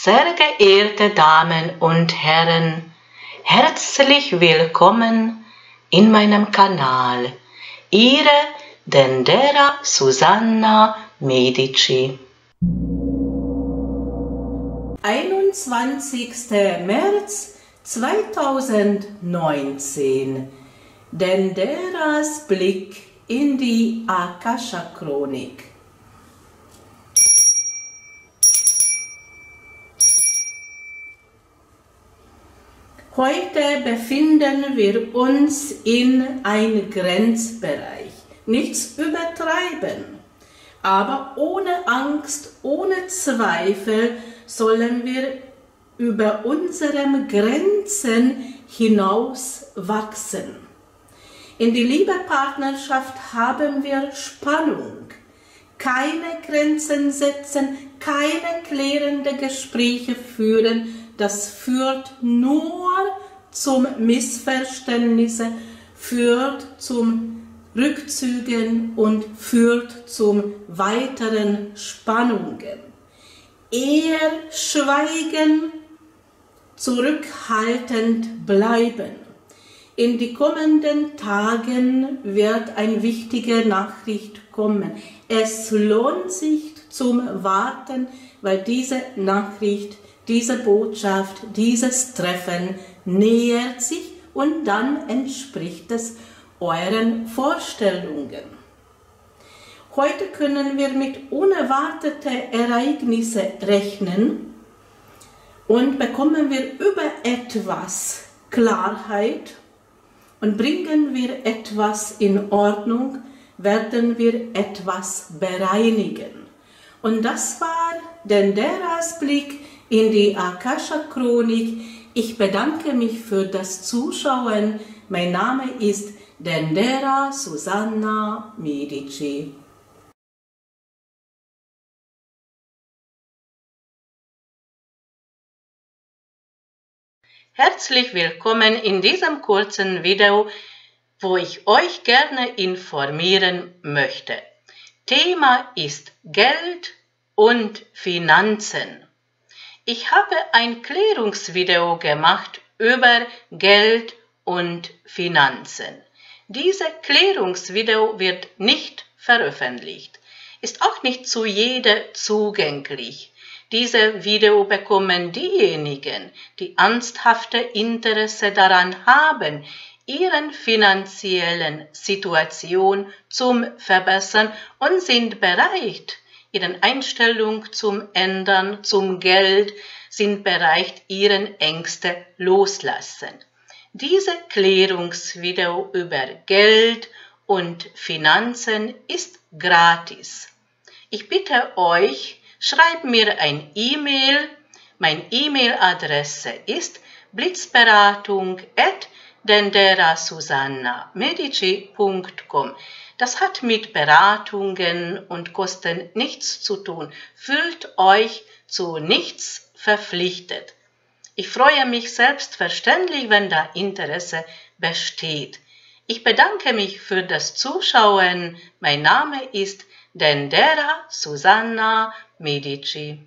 Sehr geehrte Damen und Herren, herzlich willkommen in meinem Kanal, Ihre Dendera Susanna Medici. 21. März 2019. Denderas Blick in die Akasha-Chronik. Heute befinden wir uns in einem Grenzbereich. Nichts übertreiben, aber ohne Angst, ohne Zweifel sollen wir über unsere Grenzen hinaus wachsen. In der Liebepartnerschaft haben wir Spannung. Keine Grenzen setzen, keine klärenden Gespräche führen, das führt nur zum Missverständnissen, führt zum Rückzügen und führt zum weiteren Spannungen. Eher schweigen, zurückhaltend bleiben. In die kommenden Tagen wird eine wichtige Nachricht kommen. Es lohnt sich zum Warten, weil diese Nachricht, diese Botschaft, dieses Treffen nähert sich und dann entspricht es euren Vorstellungen. Heute können wir mit unerwarteten Ereignissen rechnen und bekommen wir über etwas Klarheit und bringen wir etwas in Ordnung, werden wir etwas bereinigen. Und das war Denderas Blick in die Akasha-Chronik. Ich bedanke mich für das Zuschauen. Mein Name ist Dendera Susanna Medici. Herzlich willkommen in diesem kurzen Video, wo ich euch gerne informieren möchte. Thema ist Geld und Finanzen. Ich habe ein Klärungsvideo gemacht über Geld und Finanzen. Dieses Klärungsvideo wird nicht veröffentlicht, ist auch nicht zu jedem zugänglich. Dieses Video bekommen diejenigen, die ernsthafte Interesse daran haben, ihren finanziellen Situation zu verbessern und sind bereit, ihren Einstellung zum Ändern, zum Geld, sind bereit, ihren Ängste loslassen. Diese Klärungsvideo über Geld und Finanzen ist gratis. Ich bitte euch, schreibt mir ein E-Mail. Meine E-Mail-Adresse ist blitzberatung@denderasusannamedici.com. Das hat mit Beratungen und Kosten nichts zu tun. Fühlt euch zu nichts verpflichtet. Ich freue mich selbstverständlich, wenn da Interesse besteht. Ich bedanke mich für das Zuschauen. Mein Name ist Dendera Susanna Medici.